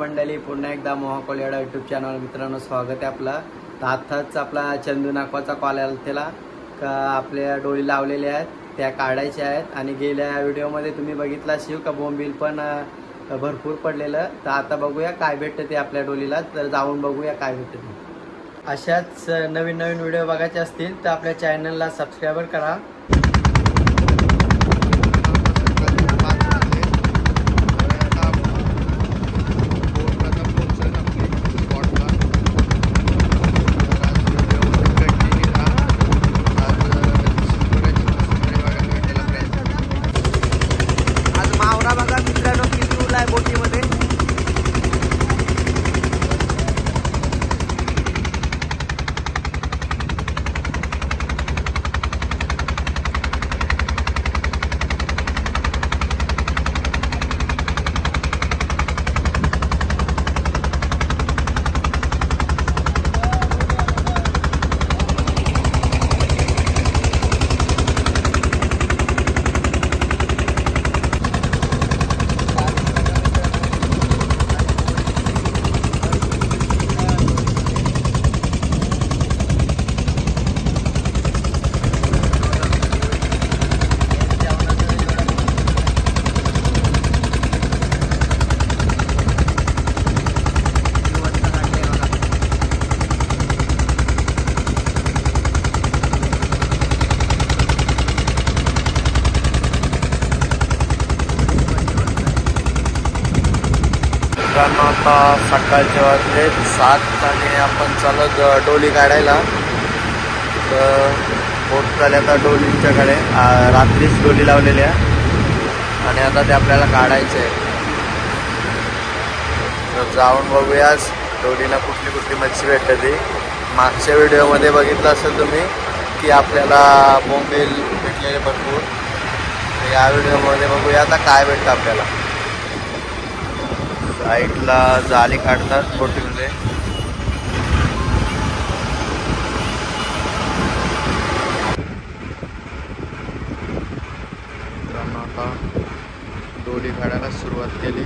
मंडळी पुन्हा एकदा मोहकोलेडा यूट्यूब चॅनल मित्रांनो स्वागत आहे आपला। आताच आपला चंदू नाकवाचा कॉल आला त्याला का आपल्या डोळे लावलेले आहेत त्या काढायचे आहेत आणि गेल्या व्हिडिओमध्ये तुम्ही बघितला शिव का बोंबील पण भरपूर पडलेलं। तर आता बघूया काय भेटते आपल्या डोलीला, तर जाऊन बघूया काय भेटते। अशाच नवीन नवीन व्हिडिओ बघायचे असतील तर आपल्या चॅनलला सबस्क्राइब करा। आता सकाळचे वाजले 7 आणि आपण चालत डोली काढायला। तर बोट झाले आता डोलींच्याकडे, रात्रीच डोली लावलेली आहे आणि आता ते आपल्याला काढायचं आहे। तर जाऊन बघूयाच डोलीला कुठली कुठली मच्छी भेटते ती। मागच्या व्हिडिओमध्ये बघितलं असेल तुम्ही की आपल्याला बोंबील भेटलेले भरपूर। या व्हिडिओमध्ये बघूया आता काय भेटतं आपल्याला। साईडला जाळी काढतात बोटीमध्ये, आता डोली काढायला सुरुवात केली।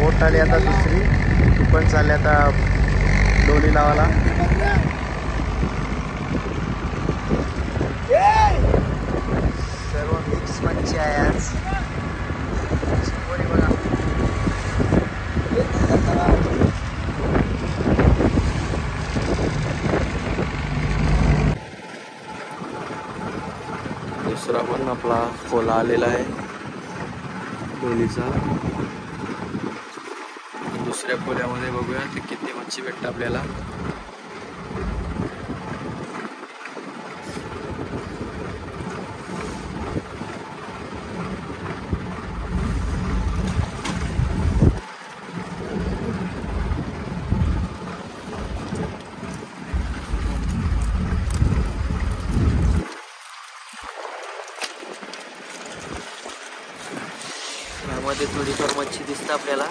बोट आली आता दुसरी, तू पण चालली आता डोली लावायला। सर्व मिक्स मच्छी आहे आज। कोणी बघा दुसरा पण आपला खोला आलेला आहे डोलीचा। दुसऱ्या खोल्यामध्ये बघूया ते किती मच्छी भेटते आपल्याला। यामध्ये थोडीफार मच्छी दिसते आपल्याला।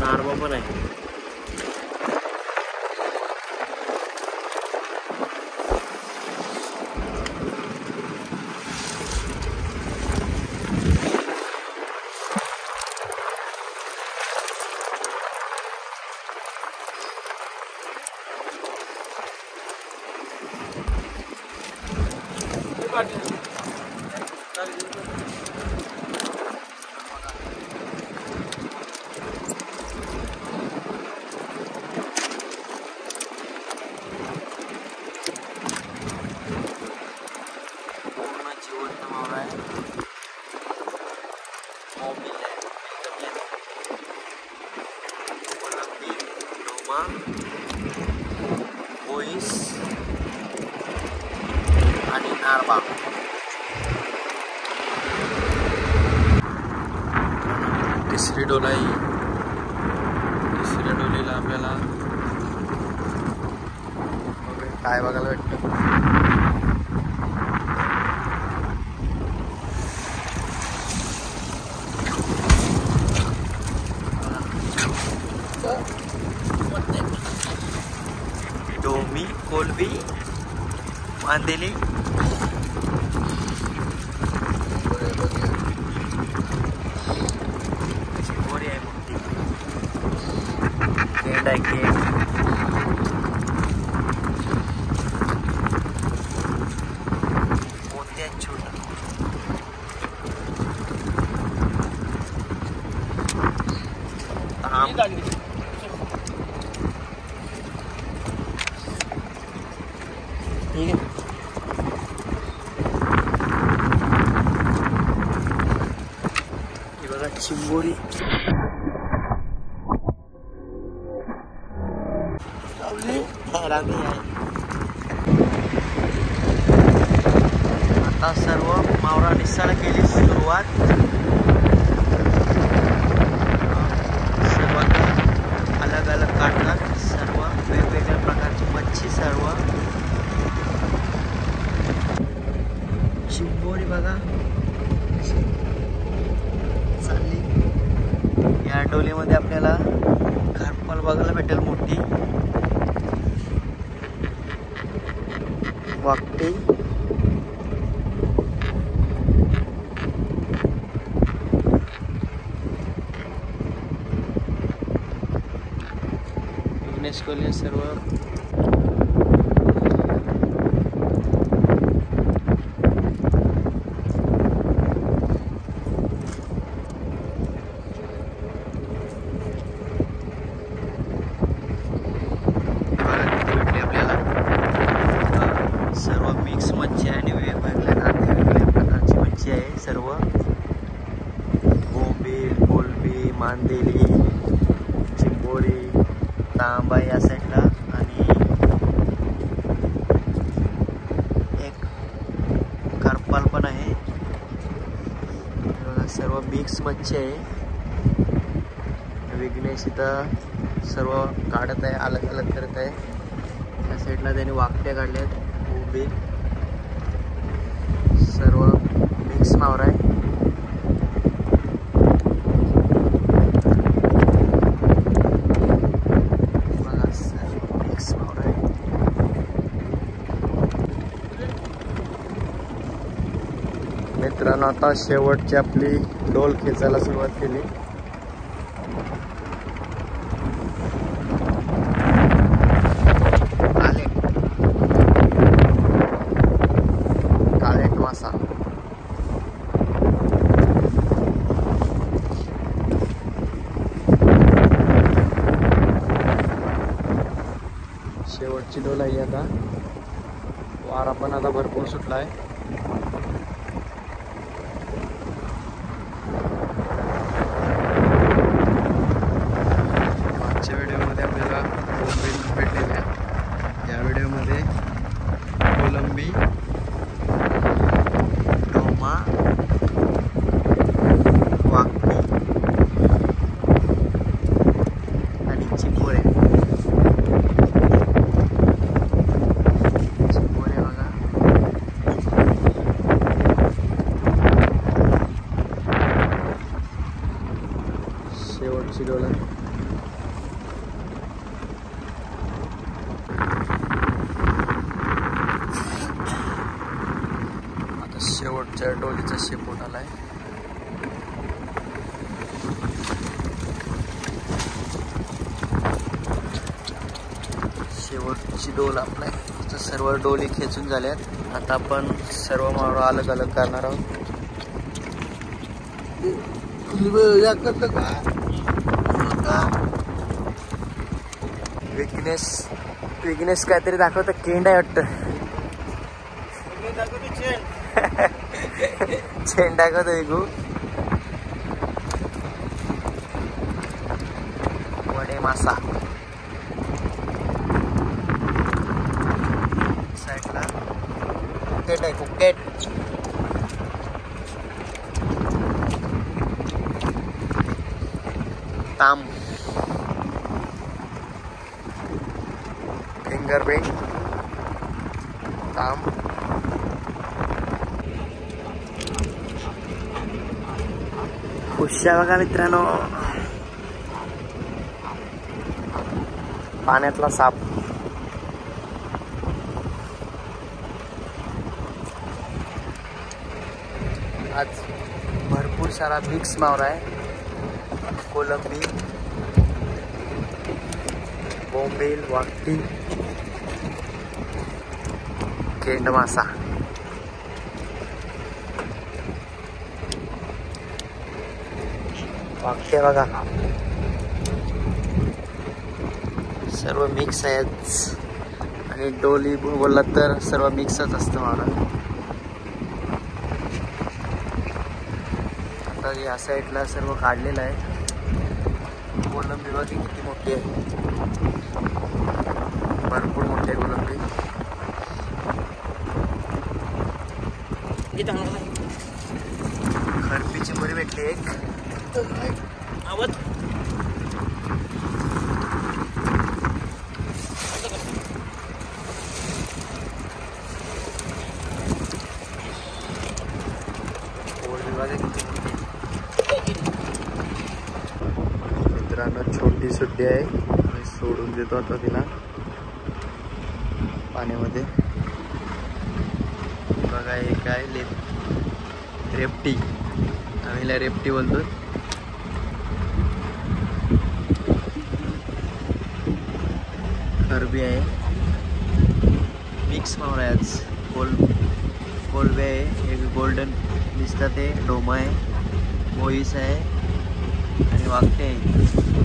नारवा पण आहे। Ciamis आणि Narva. तिसरी डोलाई, तिसऱ्या डोलीला आपल्याला काय बघायला भेटतं डोमी कोलबी मांदेली गोरी आहे मोठी केंड आहे केंड मोठ्या छोटा ताम ठीक है। बघा चिंबोरी आता सर्व मावळा निसाला केली सुरुवात चिंबोरी बघा चालली या डोलीमध्ये आपल्याला घरपाल बघायला भेटेल मोठी वाकटी युनेस्कोने सर्व सर्व बोंबील कोलबी मांदेली चिंबोरी तांबा या साईडला आणि एक करपाल पण आहे सर्व मिक्स मच्छी आहे विघ्नेश इथं सर्व काढत आहे अलग अलग करत आहे या साईडला त्याने वाकट्या काढल्या आहेत बोंबील सर्व मिक्स मावरा आहे मिक्स मावरा आहे मित्रांनो आता शेवटची आपली डोल खेचायला सुरुवात केली काळेट मासा शेवटची डोल आहे आता वारा पण आता भरपूर सुटला आहे मागच्या व्हिडिओमध्ये आपल्याला कोलंबी भेटलेल्या या व्हिडिओमध्ये कोलंबी डोमा वाकडी आणि चिंबोऱ्या शेवटची डोल आता शेवटच्या डोलीचा शेपूट आलाय शेवटची डोल आपल्या सर्व डोली खेचून झाल्यात आता आपण सर्व मावळा अलग अलग करणार आहोत विघ्नेश काहीतरी दाखवतं केंड आहे वाटतं चेंड दाखवतो विघू वडे मासा cái này cũng đen. Tam finger ring tam पुष्या बघा मित्रांनो पाण्यातला साप आज भरपूर सारा मिक्स मावरा आहे कोलंबी बोंबेल वाटी केंडमासा वाक्य बघा सर्व मिक्स आहेत आणि डोली बोलला तर सर्व मिक्सच असतं मला आता या साईडला सर्व काढलेलं आहे कोलंबी बघा किती मोठी आहे भरपूर मोठी आहे कोलंबी खरपी चिंबोरी भेटली एक आवत कोलंबी बघा किती मोठी आहे छोटी सुट्टी आहे मी सोडून देतो आता तिला पाण्यामध्ये बघा हे काय रेपटी आम्हीला रेपटी बोलतो खरबी आहे मिक्स मावळा आहे आज कोलबे आहे एक गोल्डन दिसतात ते डोमा आहे मोईस आहे आणि वाघटे आहे